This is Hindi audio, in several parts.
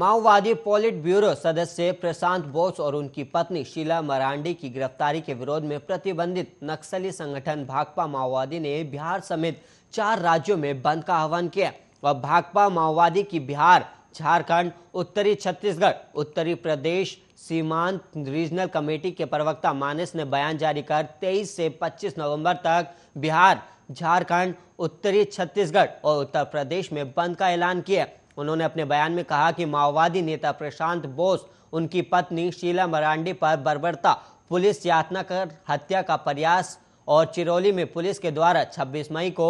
माओवादी पॉलिट ब्यूरो सदस्य प्रशांत बोस और उनकी पत्नी शीला मरांडी की गिरफ्तारी के विरोध में प्रतिबंधित नक्सली संगठन भाकपा माओवादी ने बिहार समेत 4 राज्यों में बंद का आह्वान किया और भाकपा माओवादी की बिहार, झारखंड, उत्तरी छत्तीसगढ़, उत्तरी प्रदेश सीमांत रीजनल कमेटी के प्रवक्ता मानस ने बयान जारी कर 23 से 25 नवंबर तक बिहार, झारखंड, उत्तरी छत्तीसगढ़ और उत्तर प्रदेश में बंद का ऐलान किया। उन्होंने अपने बयान में कहा कि माओवादी नेता प्रशांत बोस, उनकी पत्नी शीला मरांडी पर बर्बरता, पुलिस यातना कर हत्या का प्रयास और चिरौली में पुलिस के द्वारा 26 मई को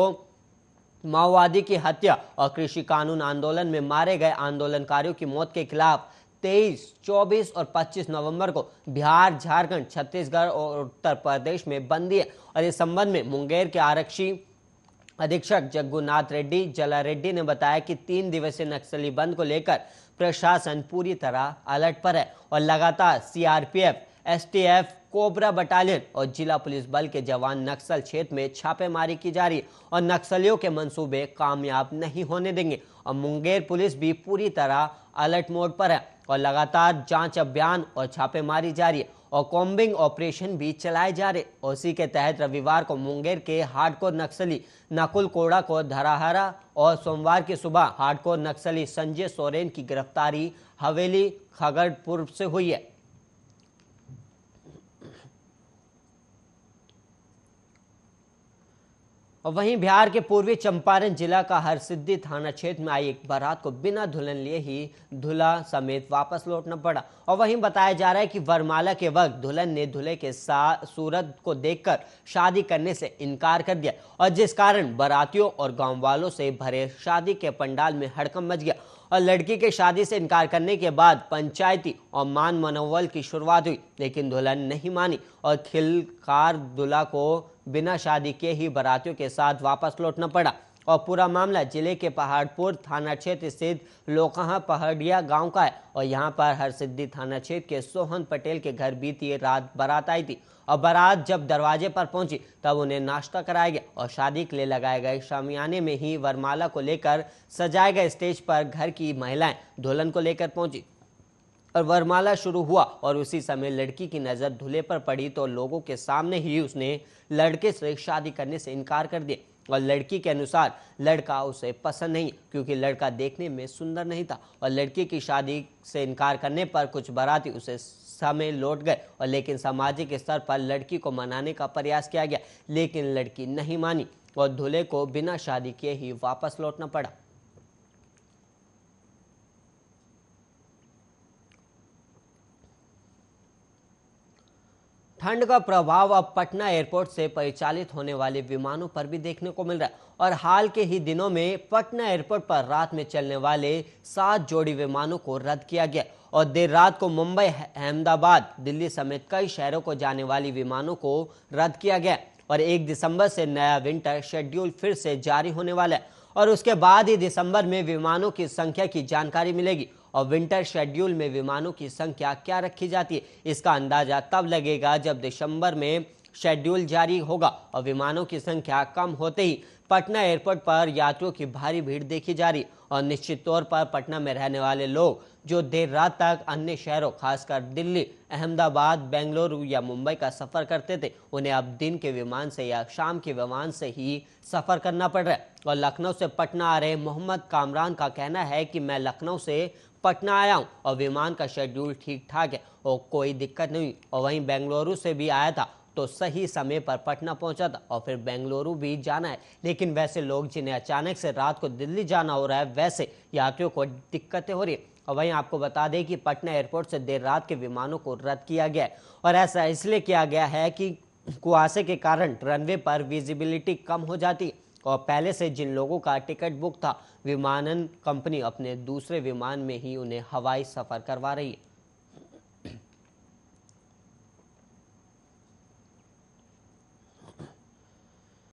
माओवादी की हत्या और कृषि कानून आंदोलन में मारे गए आंदोलनकारियों की मौत के खिलाफ 23, 24 और 25 नवंबर को बिहार, झारखंड, छत्तीसगढ़ और उत्तर प्रदेश में बंद दिए। और इस संबंध में मुंगेर के आरक्षी अधीक्षक जग्गुनाथ रेड्डी, जला रेड्डी ने बताया कि 3 दिवसीय नक्सली बंद को लेकर प्रशासन पूरी तरह अलर्ट पर है और लगातार सीआरपीएफ, एसटीएफ, कोबरा बटालियन और जिला पुलिस बल के जवान नक्सल क्षेत्र में छापेमारी की जा रही है और नक्सलियों के मंसूबे कामयाब नहीं होने देंगे। और मुंगेर पुलिस भी पूरी तरह अलर्ट मोड पर है और लगातार जांच अभियान और छापेमारी जारी है और कॉम्बिंग ऑपरेशन भी चलाए जा रहे। और इसी के तहत रविवार को मुंगेर के हार्डकोर नक्सली नकुल कोड़ा को धराहरा और सोमवार की सुबह हार्डकोर नक्सली संजय सोरेन की गिरफ्तारी हवेली खगड़पुर से हुई है। और वहीं बिहार के पूर्वी चंपारण जिला का हरसिद्धि थाना क्षेत्र में आई एक बारात को बिना दुल्हन लिए ही दूल्हा समेत वापस लौटना पड़ा। और वहीं बताया जा रहा है कि वरमाला के वक्त दुल्हन ने दूल्हे के साथ सूरत को देखकर शादी करने से इनकार कर दिया और जिस कारण बारातियों और गाँव वालों से भरे शादी के पंडाल में हड़कंप मच गया। और लड़की के शादी से इनकार करने के बाद पंचायती और मान मनोवल की शुरुआत हुई, लेकिन दुल्हन नहीं मानी और खिलकार दूल्हा को बिना शादी के ही बारातियों के साथ वापस लौटना पड़ा। और पूरा मामला जिले के पहाड़पुर थाना क्षेत्र स्थित लोकहा पहाड़िया गांव का है और यहां पर हरसिद्धि थाना क्षेत्र के सोहन पटेल के घर बीती रात बारात आई थी। और बारात जब दरवाजे पर पहुंची तब उन्हें नाश्ता कराया गया और शादी के लिए लगाए गए शामियाने में ही वरमाला को लेकर सजाए गए स्टेज पर घर की महिलाएं दुल्हन को लेकर पहुंची और वरमाला शुरू हुआ और उसी समय लड़की की नज़र दूल्हे पर पड़ी तो लोगों के सामने ही उसने लड़के से शादी करने से इनकार कर दिया। और लड़की के अनुसार लड़का उसे पसंद नहीं क्योंकि लड़का देखने में सुंदर नहीं था। और लड़की की शादी से इनकार करने पर कुछ बाराती उसे समय लौट गए और लेकिन सामाजिक स्तर पर लड़की को मनाने का प्रयास किया गया, लेकिन लड़की नहीं मानी और दूल्हे को बिना शादी किए ही वापस लौटना पड़ा। ठंड का प्रभाव अब पटना एयरपोर्ट से परिचालित होने वाले विमानों पर भी देखने को मिल रहा है। और हाल के ही दिनों में पटना एयरपोर्ट पर रात में चलने वाले 7 जोड़ी विमानों को रद्द किया गया और देर रात को मुंबई, अहमदाबाद, दिल्ली समेत कई शहरों को जाने वाली विमानों को रद्द किया गया। और 1 दिसंबर से नया विंटर शेड्यूल फिर से जारी होने वाला है और उसके बाद ही दिसंबर में विमानों की संख्या की जानकारी मिलेगी। और विंटर शेड्यूल में विमानों की संख्या क्या रखी जाती है, इसका अंदाजा तब लगेगा जब दिसंबर में शेड्यूल जारी होगा और विमानों की संख्या कम होते ही पटना एयरपोर्ट पर यात्रियों की भारी भीड़ देखी जा रही। और निश्चित तौर पर पटना में रहने वाले लोग जो देर रात तक अन्य शहरों, खासकर दिल्ली, अहमदाबाद, बेंगलुरु या मुंबई का सफ़र करते थे, उन्हें अब दिन के विमान से या शाम के विमान से ही सफ़र करना पड़ रहा है। और लखनऊ से पटना आ रहे मोहम्मद कामरान का कहना है कि मैं लखनऊ से पटना आया हूँ और विमान का शेड्यूल ठीक ठाक है और कोई दिक्कत नहीं। और वहीं बेंगलुरु से भी आया था तो सही समय पर पटना पहुंचा था और फिर बेंगलुरु भी जाना है, लेकिन वैसे लोग जिन्हें अचानक से रात को दिल्ली जाना हो रहा है, वैसे यात्रियों को दिक्कतें हो रही है। और वहीं आपको बता दें कि पटना एयरपोर्ट से देर रात के विमानों को रद्द किया गया है और ऐसा इसलिए किया गया है कि कुहासे के कारण रनवे पर विजिबिलिटी कम हो जाती है। और पहले से जिन लोगों का टिकट बुक था, विमानन कंपनी अपने दूसरे विमान में ही उन्हें हवाई सफ़र करवा रही है।